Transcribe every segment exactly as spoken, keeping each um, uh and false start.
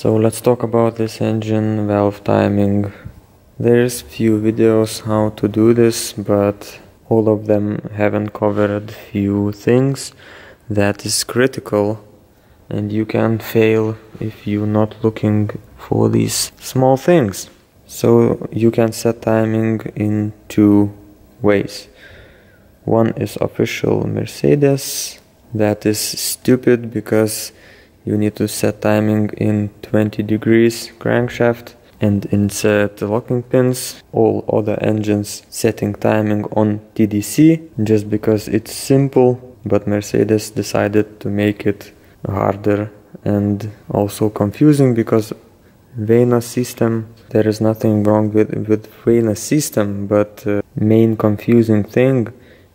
So let's talk about this engine valve timing. There's few videos how to do this, but all of them haven't covered few things that is critical, and you can fail if you're not looking for these small things. So you can set timing in two ways. One is official Mercedes, that is stupid because you need to set timing in twenty degrees crankshaft and insert the locking pins. All other engines setting timing on T D C just because it's simple, but Mercedes decided to make it harder and also confusing because Vanos system, there is nothing wrong with, with Vanos system, but uh, main confusing thing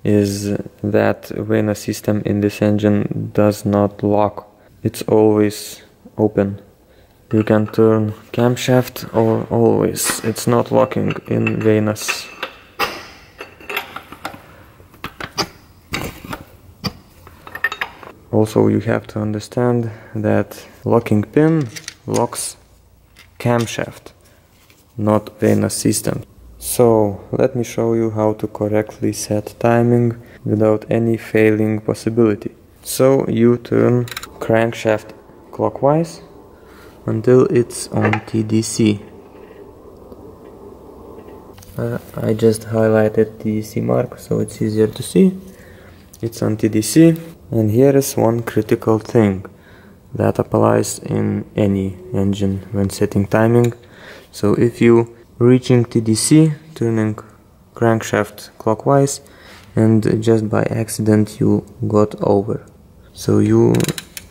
is that Vanos system in this engine does not lock. It's always open. You can turn camshaft or always. It's not locking in Vanos. Also, you have to understand that locking pin locks camshaft, not Vanos system. So let me show you how to correctly set timing without any failing possibility. So you turn crankshaft clockwise until it's on T D C. Uh, I just highlighted T D C mark so it's easier to see. It's on T D C, and here is one critical thing that applies in any engine when setting timing. So if you reaching T D C, turning crankshaft clockwise, and just by accident you got over. So you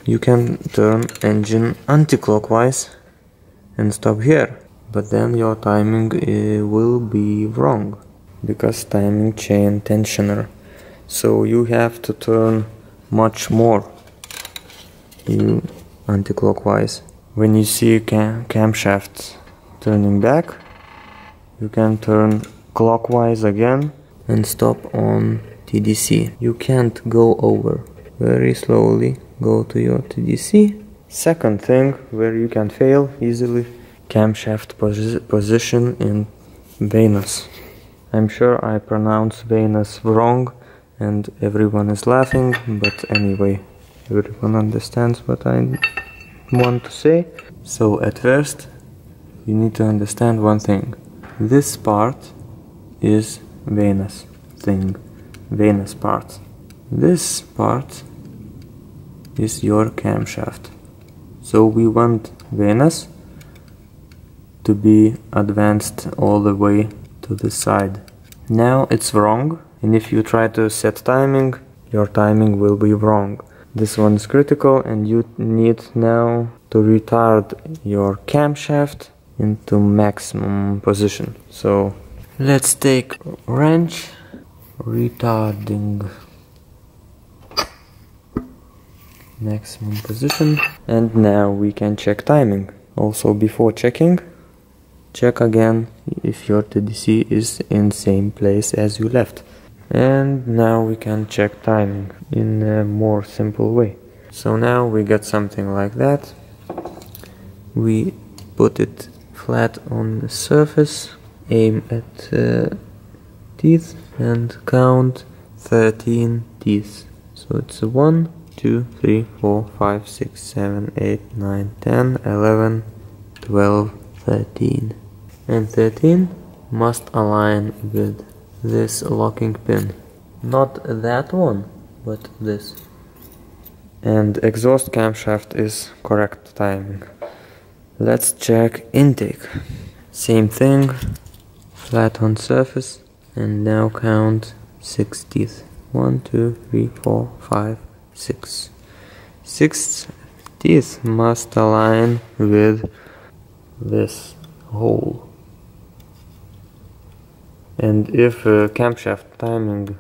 you can turn engine anti-clockwise and stop here, but then your timing uh, will be wrong because timing chain tensioner. So you have to turn much more you anti-clockwise. When you see cam camshaft turning back, you can turn clockwise again and stop on T D C. You can't go over. Very slowly go to your T D C. Second thing where you can fail easily, camshaft posi position in Vanos. I'm sure I pronounce Vanos wrong and everyone is laughing, but anyway, everyone understands what I want to say. So at first, you need to understand one thing. This part is Vanos thing, Vanos part. This part is your camshaft. So we want Vanos to be advanced all the way to the side. Now it's wrong, and if you try to set timing, your timing will be wrong. This one's critical, and you need now to retard your camshaft into maximum position. So let's take wrench, retarding maximum position, and now we can check timing. Also, before checking, check again if your T D C is in same place as you left. And now we can check timing in a more simple way. So now we get something like that. We put it flat on the surface, aim at uh, teeth and count thirteen teeth. So it's one, two, three, four, five, six, seven, eight, nine, ten, eleven, twelve, thirteen. And thirteen must align with this locking pin. Not that one, but this. And exhaust camshaft is correct timing. Let's check intake. Same thing, flat on surface, and now count six teeth. one, two, three, four, five, six. Six teeth must align with this hole. And if uh, camshaft timing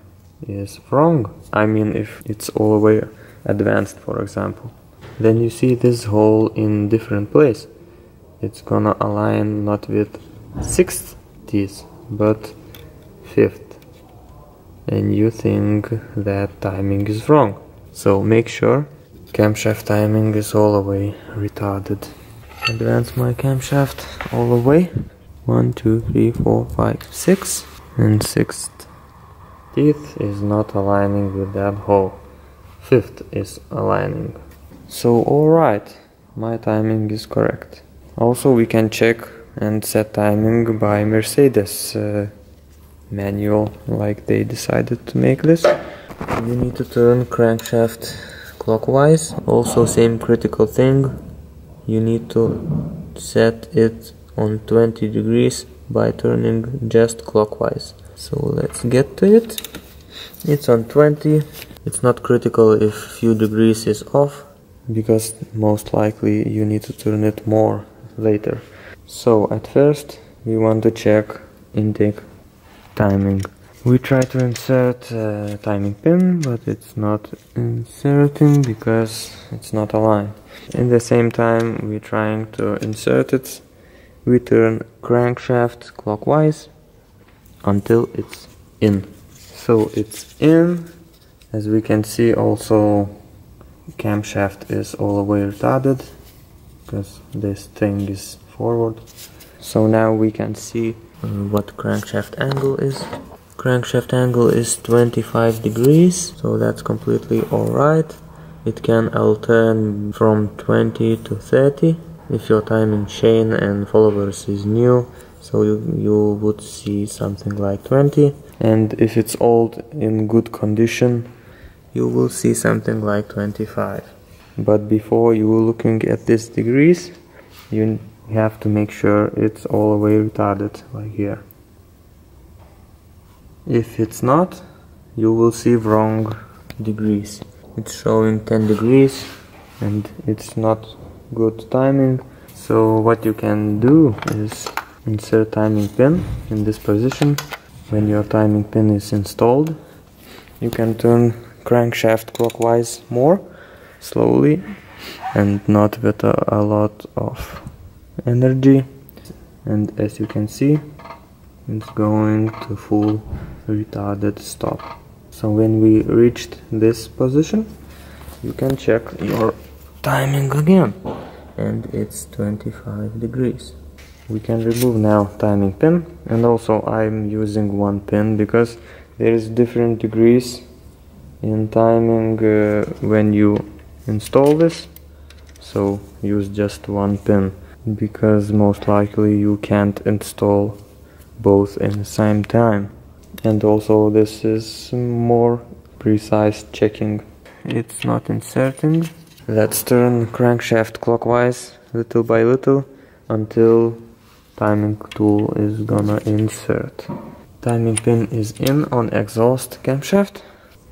is wrong, I mean if it's all the way advanced for example, then you see this hole in different place. It's gonna align not with sixth teeth, but fifth. And you think that timing is wrong. So make sure camshaft timing is all the way retarded. advance my camshaft all the way. One, two, three, four, five, six, and sixth teeth is not aligning with that hole. Fifth is aligning. So alright, my timing is correct. Also we can check and set timing by Mercedes uh, manual, like they decided to make this. You need to turn crankshaft clockwise. Also same critical thing, you need to set it on twenty degrees by turning just clockwise. So let's get to it. It's on twenty. It's not critical if few degrees is off, because most likely you need to turn it more later. So at first we want to check intake timing. We try to insert a timing pin, but it's not inserting because it's not aligned. At the same time we're trying to insert it, we turn crankshaft clockwise until it's in. So it's in. As we can see, also camshaft is all the way retarded because this thing is forward. So now we can see uh, what crankshaft angle is. Crankshaft angle is twenty-five degrees, so that's completely alright. It can alternate from twenty to thirty if your timing chain and followers is new, so you, you would see something like twenty, and if it's old in good condition you will see something like twenty-five. But before you were looking at these degrees, you have to make sure it's all the way retarded, like here. If it's not, you will see wrong degrees. It's showing ten degrees and it's not good timing. So what you can do is insert timing pin in this position. When your timing pin is installed, you can turn crankshaft clockwise more slowly and not with a, a lot of energy, and as you can see it's going to full retarded stop. So when we reached this position you can check your timing again, and it's twenty-five degrees. We can remove now timing pin, and also I'm using one pin because there is different degrees in timing uh, when you install this, so use just one pin because most likely you can't install both in the same time. And also this is more precise checking. It's not inserting. Let's turn crankshaft clockwise little by little until timing tool is gonna insert. Timing pin is in on exhaust camshaft.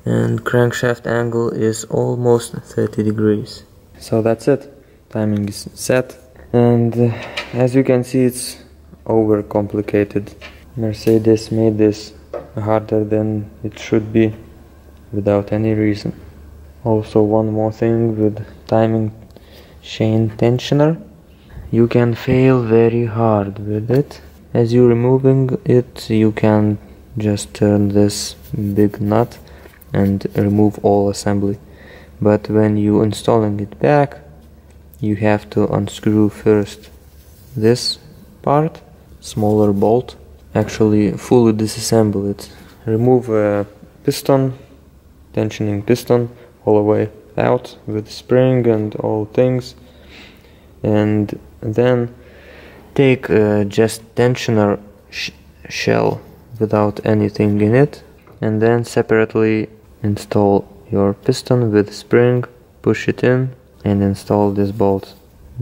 And crankshaft angle is almost thirty degrees. So that's it. Timing is set. And uh, as you can see, it's overcomplicated. Mercedes made this harder than it should be without any reason. Also, one more thing with timing chain tensioner. You can fail very hard with it. As you're removing it, you can just turn this big nut and remove all assembly, but when you installing it back you have to unscrew first this part, smaller bolt, actually fully disassemble it, remove a piston, tensioning piston all the way out with spring and all things, and then take uh, just tensioner sh shell without anything in it, and then separately install your piston with spring, push it in and install this bolt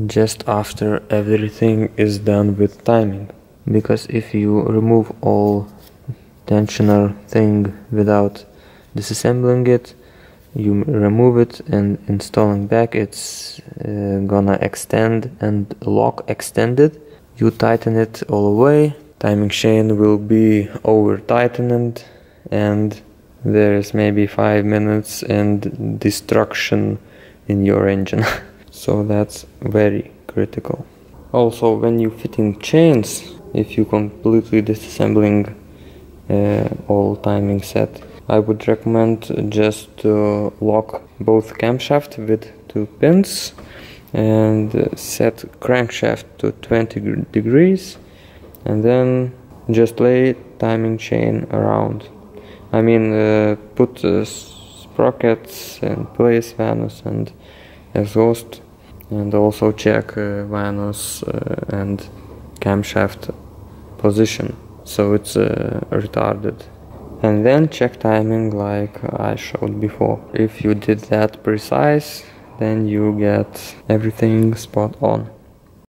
just after everything is done with timing. Because if you remove all tensioner thing without disassembling it, you remove it and installing back, it's uh, gonna extend and lock extended. You tighten it all the way, timing chain will be over tightened, and there is maybe five minutes and destruction in your engine. So that's very critical. Also, when you fitting chains, if you completely disassembling uh, all timing set, I would recommend just to lock both camshaft with two pins and set crankshaft to twenty degrees, and then just lay timing chain around. I mean, uh, put uh, sprockets and place Vanos and exhaust, and also check uh, Vanos uh, and camshaft position, so it's uh, retarded. And then check timing like I showed before. If you did that precise, then you get everything spot on.